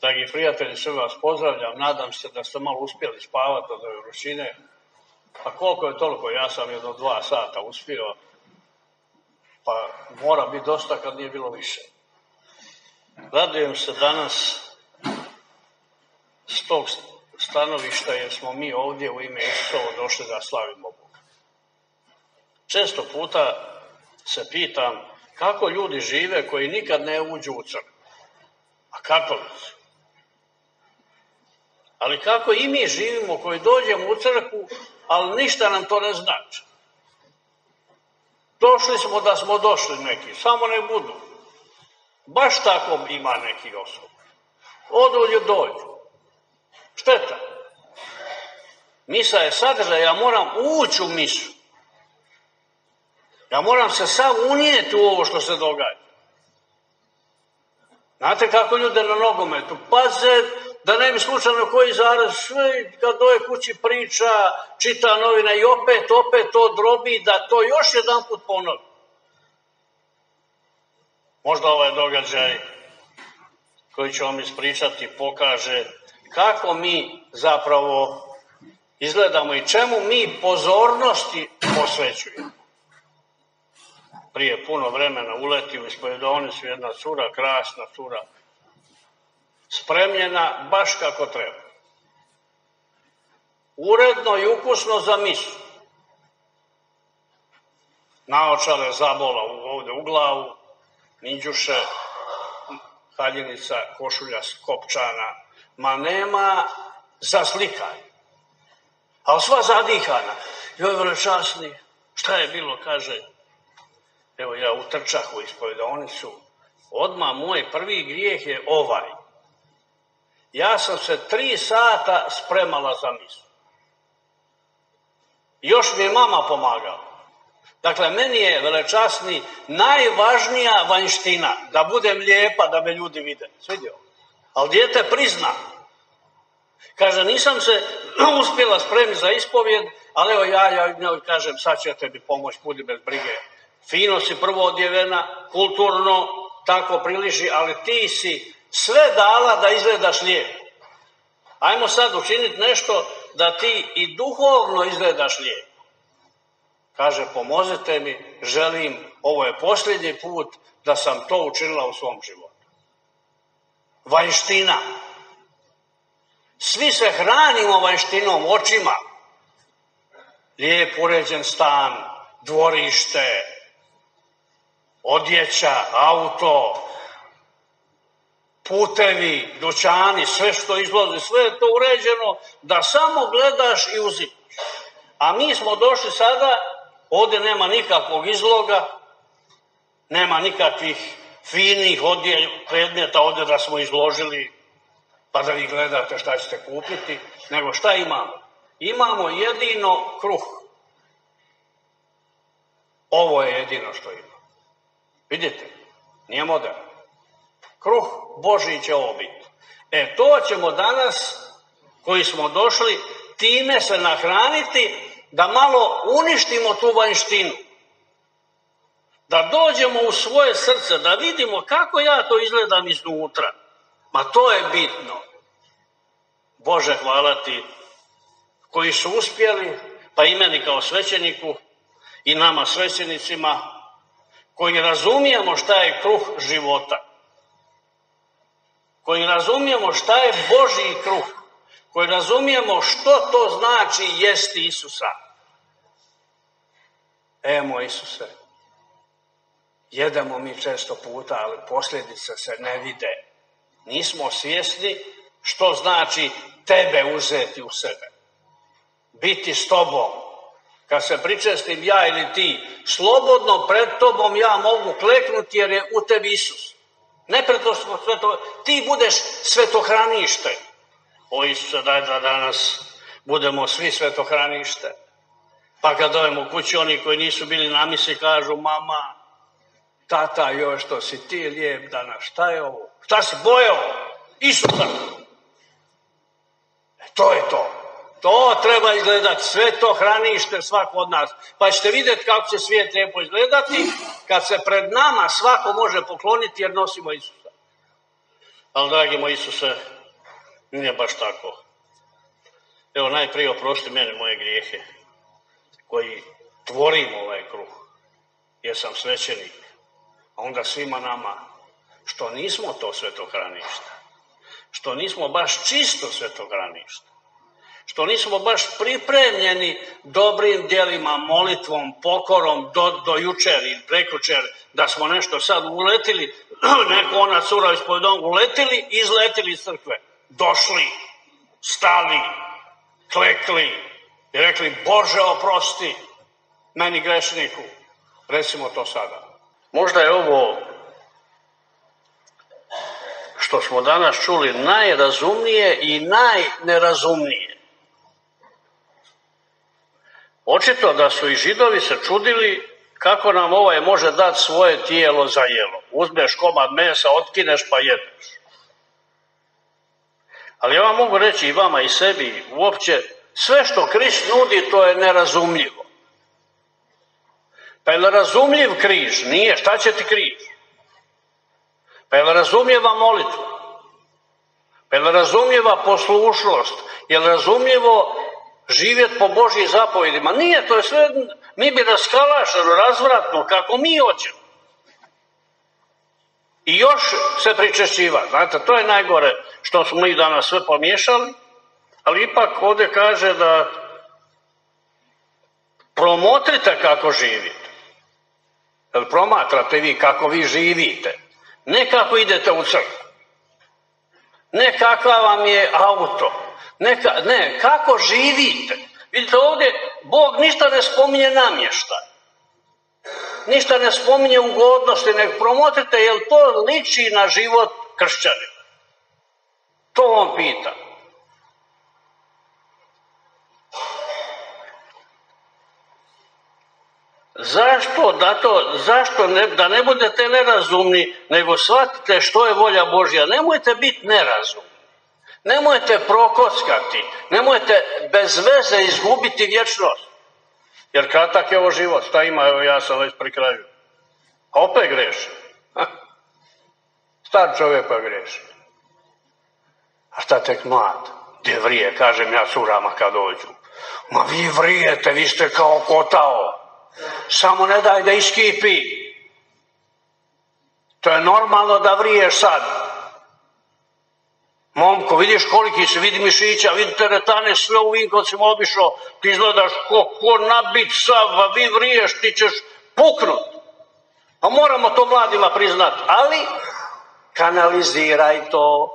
Dragi prijatelji, sve vas pozdravljam, nadam se da ste malo uspjeli spavati od ove vrućine. Pa koliko je toliko, ja sam jedno 2 sata uspio, pa mora biti dosta kad nije bilo više. Radujem se danas s tog stanovišta jer smo mi ovdje u ime Isusovo došli da slavimo Boga. Često puta se pitam kako ljudi žive koji nikad ne uđu u crkvu, a katolici. Ali kako i mi živimo koji dođemo u crkvu, ali ništa nam to ne znači. Došli smo da smo došli neki, samo ne budu. Baš tako ima neki osoba. Odolju dođu. Šteta. Misa je sadržaj, ja moram ući u misu. Ja moram se sam unijeti u ovo što se događa. Znate kako ljude na nogometu, paze da ne bi slučajno koji zaraz sve kad doje kući priča, čita novina i opet to drobi da to još jedan put ponovi. Možda ovaj događaj koji ću vam ispričati pokaže kako mi zapravo izgledamo i čemu mi pozornosti posvećujemo. Prije puno vremena uleti u ispovjedovnicu jedna cura, krasna cura, spremljena baš kako treba. Uredno i ukusno za misu. Naočale zabola ovdje u glavu, minđuše, haljinica, košulja skopčana, ma nema zaslikanja. Ali sva zadihana. Joj veličasni, šta je bilo, kaže. Evo ja utrčah u ispovjedovnicu, odmah moj prvi grijeh je ovaj. Ja sam se 3 sata spremala za misu. Još mi je mama pomagala. Dakle, meni je veličasni najvažnija vanjština, da budem lijepa, da me ljudi vide. Svidio? Ali dijete prizna. Kaže, nisam se uspjela spremiti za ispovjed, ali evo ja kažem, sad će tebi pomoć, budi bez brige. Fino si prvo odjevena, kulturno, tako priliži, ali ti si sve dala da izgledaš lijepo. Ajmo sad učiniti nešto da ti i duhovno izgledaš lijepo. Kaže, pomozite mi, želim, ovo je posljednji put da sam to učinila u svom životu. Vanjština. Svi se hranimo vanjštinom, očima. Lijep uređen stan, dvorište, odjeća, auto, putevi, dućani, sve što izlazi, sve je to uređeno, da samo gledaš i uzimaš. A mi smo došli sada, ovdje nema nikakvog izloga, nema nikakvih finih predmeta ovdje da smo izložili, pa da vi gledate šta ćete kupiti, nego šta imamo? Imamo jedino kruh. Ovo je jedino što imamo. Vidite, nije moderno. Kruh Božji će ovo biti. E to ćemo danas, koji smo došli, time se nahraniti da malo uništimo tu vanjštinu. Da dođemo u svoje srce, da vidimo kako ja to izgledam iznutra. Ma to je bitno. Bože, hvala ti koji su uspjeli, pa i meni kao svećeniku i nama svećenicima, koji razumijemo šta je kruh života, koji razumijemo šta je Božji kruh, koji razumijemo što to znači jesti Isusa. E, moj Isuse, jedemo mi često puta, ali posljedice se ne vide. Nismo svjesni što znači tebe uzeti u sebe, biti s tobom. Kad se pričestim ja ili ti, slobodno pred tobom ja mogu kleknuti jer je u tebi Isus. Ne pred to, ti budeš svetohranište. O Isuse, daj da danas budemo svi svetohranište. Pa kad dojemo kući, oni koji nisu bili na misi kažu, mama, tata, joj što si ti lijep danas, šta je ovo? Šta si bojao? Isusa. E to je to. To treba izgledati, sve to hranište svako od nas. Pa ćete vidjeti kako će svijet lijepo izgledati kad se pred nama svako može pokloniti jer nosimo Isusa. ali dragi moj Isuse, nije baš tako. Evo, najprije oprosti mene moje grijehe koji tvorim ovaj kruh, jer sam svećenik, a onda svima nama što nismo to svetogranište, što nismo baš čisto svetogranište, što nismo baš pripremljeni dobrim djelima, molitvom, pokorom do jučer ili prekučer, da smo nešto sad uletili, neko ona cura ispod doma, uletili, izletili iz crkve, došli, stali, klekli i rekli Bože oprosti meni grešniku, recimo to sada. Možda je ovo što smo danas čuli najrazumnije i najnerazumnije. Očito da su i Židovi se čudili kako nam ovaj može dati svoje tijelo za jelo. Uzmeš komad mesa, otkineš pa jedeš. Ali ja vam mogu reći i vama i sebi uopće, sve što Krist nudi to je nerazumljivo. Pa je li razumljiv križ? Nije, šta će ti križ? Pa je li razumljiva molitva? Pa je li razumljiva poslušnost? Je li razumljivo živjeti po Božjim zapovjedima? Nije, to je sve, mi bi raskalašeno, razvratno, kako mi hoćemo. I još se pričešćiva. Znate, to je najgore što smo mi danas sve pomiješali, ali ipak ovdje kaže da promotrite kako živite. Jer promatrate vi kako vi živite. Ne kako idete u crkvu. Ne kakva vam je auto. Ne, kako živite. Vidite ovdje, Bog ništa ne spominje namještaj. Ništa ne spominje ugodnosti, nek promotrite jel to liči na život kršćana. To on pita. Zašto da ne budete nerazumni, nego shvatite što je volja Božja. Nemojte biti nerazumni. Nemojte prokockati, nemojte bez veze izgubiti vječnost. Jer kratak je ovo život, šta ima, evo ja sam već pri kraju. A opet greši. Star čovjek pa greši. A šta tek mlad? Gdje vrije, kažem ja curama kad dođu. Ma vi vrijete, vi ste kao kotao. Samo ne daj da iskipi. To je normalno da vriješ sad. Momko, vidiš koliki se, vidi mišića, vidi teretane, sve u Vinkovcima obišao, ti izgledaš ko nabit sav, a vi vriješ, ti ćeš puknut. A moramo to mladima priznati, ali kanaliziraj to.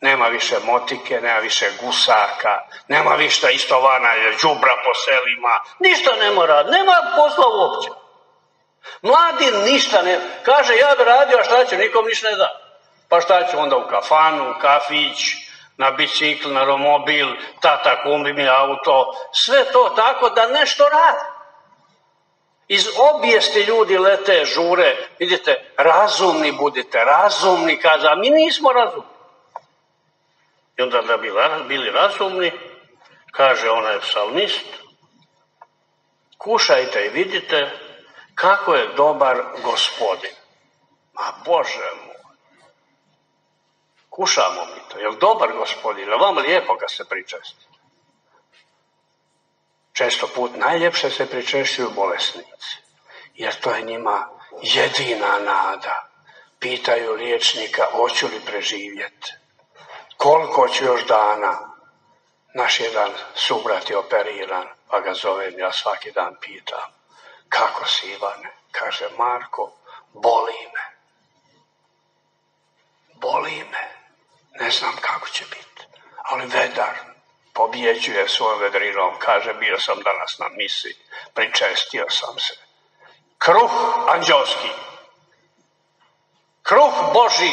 Nema više motike, nema više gusaka, nema više istovana đubra po selima, ništa ne mora, nema posla uopće. Mladi ništa ne, kaže ja bi radio, a šta ću, nikom ništa ne da. Pa šta ću onda u kafanu, u kafić, na bicikl, na romobil, tata kumbi mi auto, sve to tako da nešto radi. Iz obijesti ljudi lete, žure, vidite, razumni budite, razumni, kaže, a mi nismo razumni. I onda da bi bili razumni, kaže onaj psalmist, kušajte i vidite kako je dobar Gospodin. Ma Bože mu. Kušamo mi to. Je li dobar Gospodin? Je vam lijepo kad se pričesti? Često put najljepše se pričešćuju bolesnici. Jer to je njima jedina nada. Pitaju liječnika, hoću li preživjeti? Koliko ću još dana? Naš jedan subrat je operiran, pa ga zovem, ja svaki dan pitam. Kako si Ivane? Kaže, Marko, boli me. Boli me. Ne znam kako će biti, ali vedar pobjeđuje svojom vedrinom, kaže bio sam danas na misi, pričestio sam se. Kruh anđelski, kruh Božji,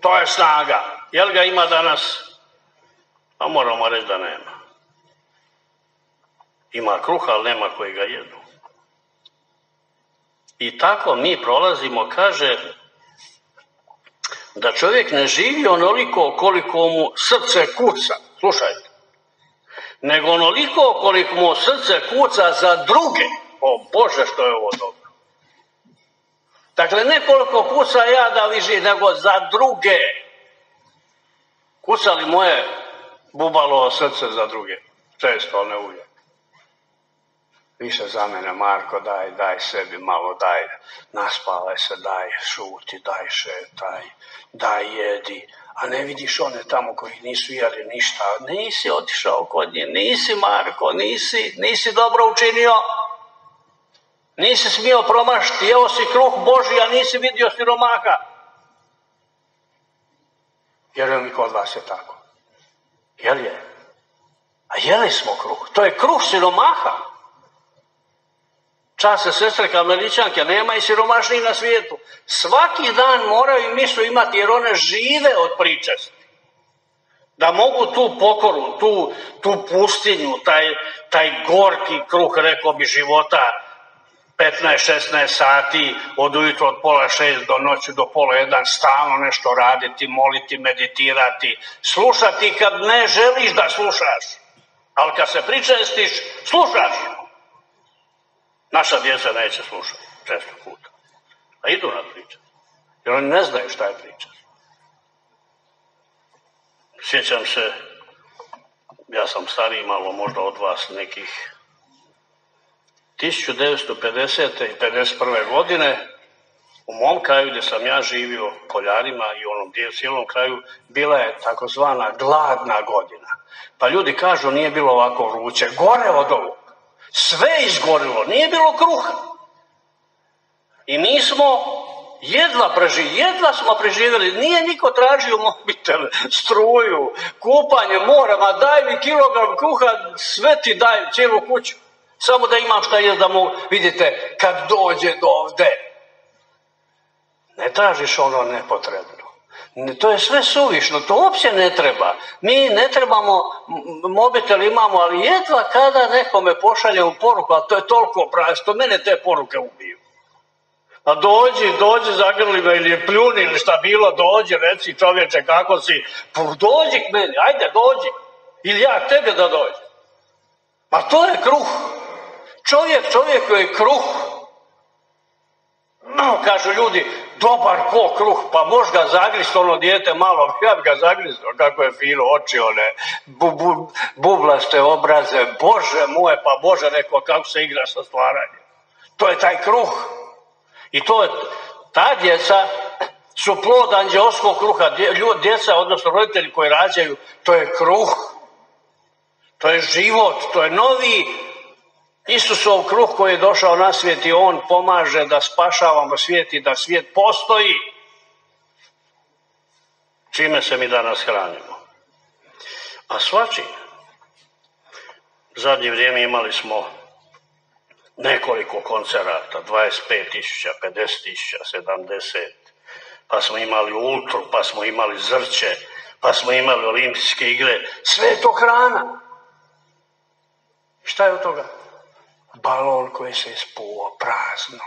to je snaga. Jel ga ima danas? A moramo reći da nema. Ima kruha, ali nema koji ga jedu. I tako mi prolazimo, kaže, da čovjek ne živi onoliko koliko mu srce kuca, slušajte, nego onoliko koliko mu srce kuca za druge. O Bože, što je ovo dobro. Dakle, ne koliko kuca ja da vi živi, nego za druge. kucali moje Bubalovo srce za druge. Često, ali ne uvijek. Više za mene, Marko, daj sebi malo, daj, naspavaj se, daj, šuti, daj, šetaj, daj, jedi. A ne vidiš one tamo koji nisu jeli ništa. Nisi otišao kod nje, nisi, Marko, nisi dobro učinio. Nisi smio promašiti, jeo si kruh Božji, a nisi vidio siromaka. Vjerujem i kod vas je tako. Jel je? A jeli smo kruh. To je kruh siromaha. Čase sestre Karmelićanke, nema i siromašnijih na svijetu. Svaki dan moraju i misu imati, jer one žive od pričesti. Da mogu tu pokoru, tu pustinju, taj gorki kruh, rekao bi, života, 15-16 sati od ujutro, od pola 6 do noći, do pola 1, stalno nešto raditi, moliti, meditirati, slušati kad ne želiš da slušaš, ali kad se pričestiš, slušaš. Naša djeca neće slušati često puta, a idu na pričest, jer oni ne znaju šta je pričest. Sjećam se, ja sam stariji malo možda od vas nekih, 1950. i 1951. godine u mom kraju gdje sam ja živio, Poljarima i onom cijelom kraju, bila je takozvana gladna godina. Pa ljudi kažu nije bilo ovako vruće, gore od ovog. Sve izgorilo, nije bilo kruha. I mi smo jedva smo preživjeli, nije niko tražio mobitel, struju, kupanje, morama, daj mi kilogram kruha, sve ti daj, cijelu kuću. Samo da imam šta jest da mogu, vidite, kad dođe do ovde. Ne tražiš ono nepotrebno. To je sve suvišno, to uopće ne treba. Mi ne trebamo, mobitel imamo, ali jedva kada nekome pošalje u poruku, a to je toliko prasto, mene te poruke ubiju. A dođi, zagrli me ili pljuni ili šta bilo, dođi, reci čovječe kako si, dođi k meni, ajde dođi, ili ja tebe da dođem. Pa to je kruh. Čovjeku je kruh. No, kažu ljudi, dobar ko kruh, pa može ga zagristi ono dijete malo, ja bi ga zagristio, kako je fino, oči one, bublaste obraze, Bože moje, pa Bože rekao, kako se igra sa stvaranjem. To je taj kruh. I to je, ta djeca su plod anđeoskog kruha, djeca, odnosno roditelji koji rađaju, to je kruh. To je život, to je novi Isusov kruh koji je došao na svijet i on pomaže da spašavamo svijet i da svijet postoji. Čime se mi danas hranimo? A svačim. U zadnje vrijeme imali smo nekoliko koncerata, 25.000, 50.000, 70.000, pa smo imali ultru, pa smo imali zrće, pa smo imali olimpijske igre, sve je to hrana. Šta je od toga? Balon koji se ispuo, prazno.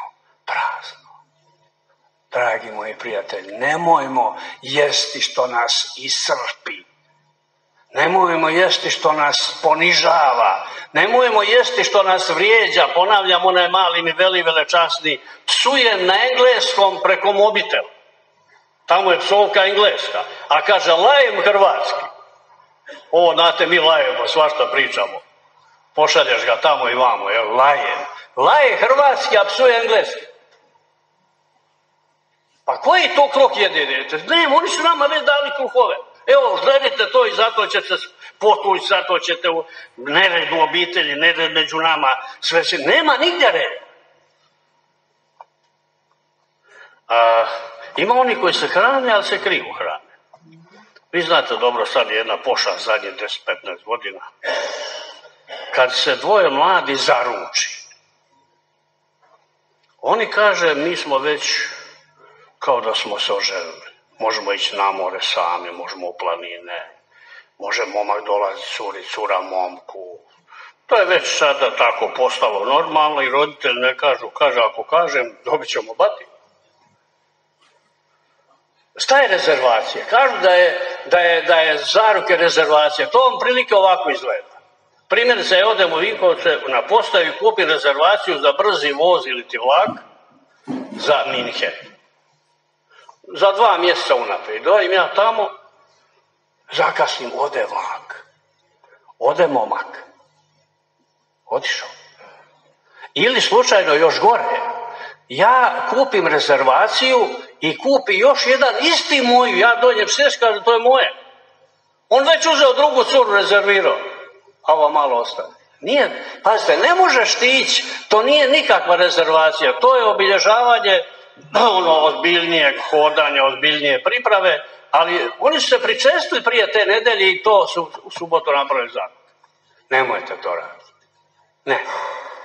Dragi moji prijatelji, nemojmo jesti što nas iscrpi. Nemojmo jesti što nas ponižava. Nemojmo jesti što nas vrijeđa. Ponavljam, onaj mali mi velečasni psuje na engleskom preko mobitela. Tamo je psovka engleska, a kaže lajem hrvatski. O, znate, mi lajemo, svašta pričamo. Pošalješ ga tamo i vamo, laje. Laje hrvatski, a psuje engleski. Pa koji to kruh jede, djete? Ne, oni su nama već dali kruhove. Evo, gledajte to i zato ćete potući, zato ćete nered u obitelji, nered među nama, sve se, nema nigdje reda. Ima oni koji se hrane, ali se krivo hrane. Vi znate dobro, sad je jedna pošast zadnje 10-15 godina. Kad se dvoje mladi zaruči, oni kaže, mi smo već kao da smo se oženili. Možemo ići na more sami, možemo u planine, može momak dolazi curi, cura momku. To je već sada tako postalo normalno i roditelji ne kažu, kaže, ako kažem, dobit ćemo bati. Šta je rezervacija? Kažu da je zaruke rezervacija. To vam prilike ovako izgleda. Primjerice, ja odem u Vinkovce na postaju, kupim rezervaciju za brzi voz ili ti vlak za Minhen. Za 2 mjeseca unaprijed. Dođem ja tamo, zakasnim, ode vlak. Ode momak. Otišao. Ili slučajno još gore, ja kupim rezervaciju i kupi još jedan isti moju, ja dođem sjest, kažem to je moje. On već uzeo drugu curu, rezervirao, a ova malo ostane. Nije, pazite, ne možeš ti ići, to nije nikakva rezervacija, to je obilježavanje ono, ozbiljnijeg hodanja, ozbiljnije priprave, ali oni su se pričestili prije te nedelje i to su u subotu napravili zakon. Nemojte to raditi. Ne,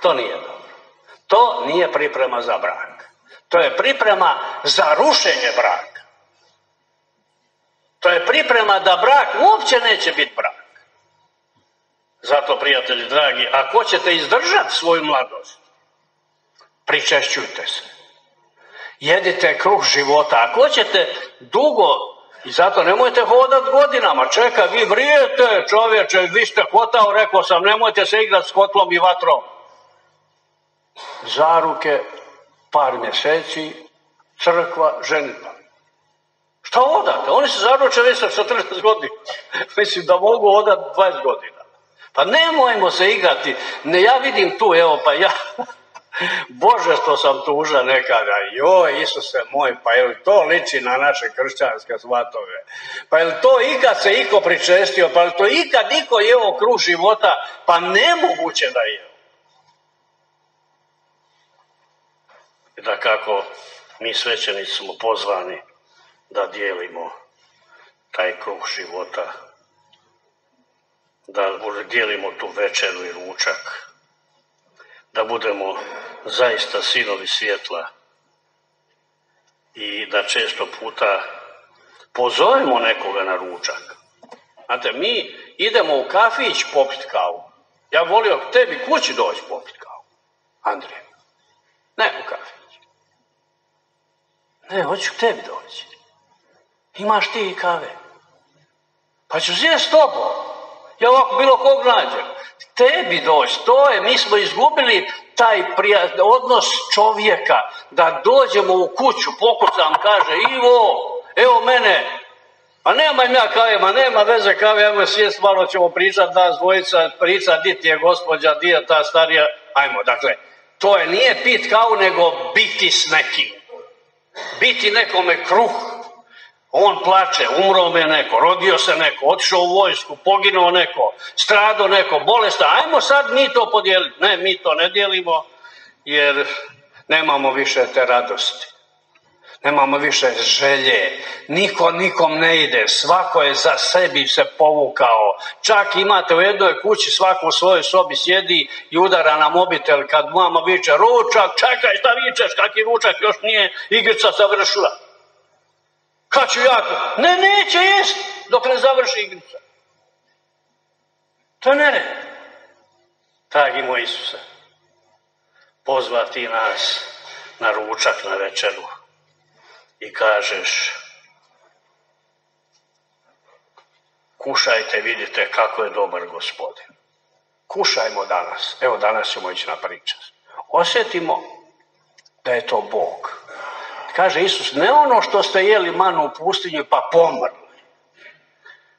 to nije dobro. To nije priprema za brak. To je priprema za rušenje braka. To je priprema da brak uopće neće biti brak. Zato, prijatelji dragi, ako ćete izdržati svoju mladost, pričešćujte se. Jedite kruh života. Ako ćete dugo, i zato nemojte hodati godinama. Čeka, vi vrijete, čovječe, vi ste hvatao, rekao sam, nemojte se igrati s kotlom i vatrom. Zaruke, par mjeseci, crkva, ženitba. Šta odate? Oni se zaruče već sa 14 godina. Mislim da mogu odati 20 godina. Pa nemojmo se igrati. Ne, ja vidim tu, evo, pa ja... Bože, što sam tužan nekada. Joj, Isuse moj, pa je li to liči na naše kršćanske svatove? Pa je li to ikad se iko pričestio? Pa je li to ikad niko jeo kruh života? Pa nemoguće da je. I da kako mi svećenici smo pozvani da dijelimo taj kruh života, da dijelimo tu večeru i ručak, da budemo zaista sinovi svjetla i da često puta pozovemo nekoga na ručak. Znate, mi idemo u kafić popiti kavu. Ja volio k tebi kući doći popiti kavu, Andrije. Ne u kafić. Ne, hoću k tebi doći. Imaš ti i kave. Pa ću sjest s tobom. Ja ovako bilo kog nađem. Tebi doći, to je, mi smo izgubili taj odnos čovjeka, da dođemo u kuću, pokucam, kaže, Ivo, evo mene, a nemam ja kave, ma nema veze kave, ajmo sjest, malo ćemo pričati, nas dvojica, priča, di ti je gospođa, di je ta starija, ajmo, dakle, to je, nije pit kao, nego biti s nekim, biti nekome kruh. On plače, umro me neko, rodio se neko, otišao u vojsku, poginuo neko, strado neko, bolestan. Ajmo sad mi to podijeliti. Ne, mi to ne dijelimo jer nemamo više te radosti. Nemamo više želje. Niko nikom ne ide. Svako je za sebi se povukao. Čak imate u jednoj kući, svako u svojoj sobi sjedi i udara na mobitel kad mama viče ručak, čekaj šta vičeš, kaki ručak, još nije igrica završila. Kad ću ja to? Ne, neće jest dok ne završi igrica. To ne ne. Dragi moj Isuse, pozvati nas na ručak, na večeru i kažeš kušajte, vidite kako je dobar Gospodin. Kušajmo danas. Evo danas ćemo ići na pričast. Osjetimo da je to Bog. Kaže Isus, ne ono što ste jeli manu u pustinju pa pomrli.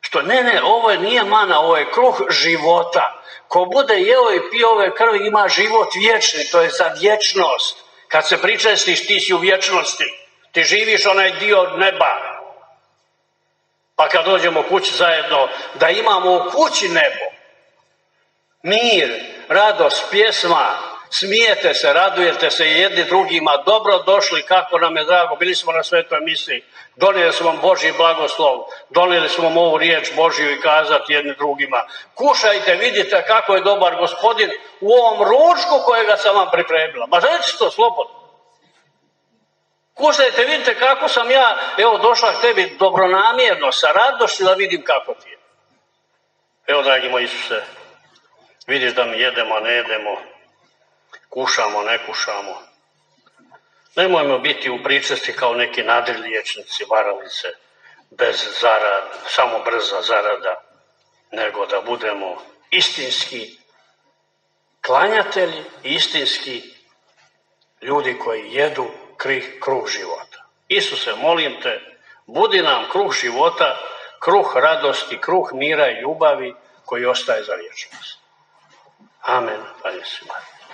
Što ne, ne, ovo nije mana, ovo je kruh života. Ko bude jeo i pio ove krvi ima život vječni, to je za vječnost. Kad se pričestiš ti si u vječnosti, ti živiš onaj dio od neba. Pa kad dođemo kući zajedno, da imamo u kući nebo. Mir, radost, pjesma. Smijete se, radujete se jedni drugima, dobro došli, kako nam je drago, bili smo na svetoj misiji, donijeli smo vam Božji blagoslov, donijeli smo vam ovu riječ Božju i kazati jedni drugima. Kušajte, vidite kako je dobar Gospodin u ovom ručku kojega sam vam pripremila. Ma reći to slobodno. Kušajte, vidite kako sam ja, evo došla k tebi dobronamjerno, sa radošću da vidim kako ti je. Evo, dragi moj Isuse, vidiš da mi jedemo, ne jedemo. Kušamo, ne kušamo. Nemojmo biti u pričesti kao neki nadrilječnici, varalice, bez zarada, samo brza zarada, nego da budemo istinski klanjatelji, istinski ljudi koji jedu kruh života. Isuse, molim te, budi nam kruh života kruh radosti, kruh mira i ljubavi koji ostaje za vječnost. Amen. Hvala svima.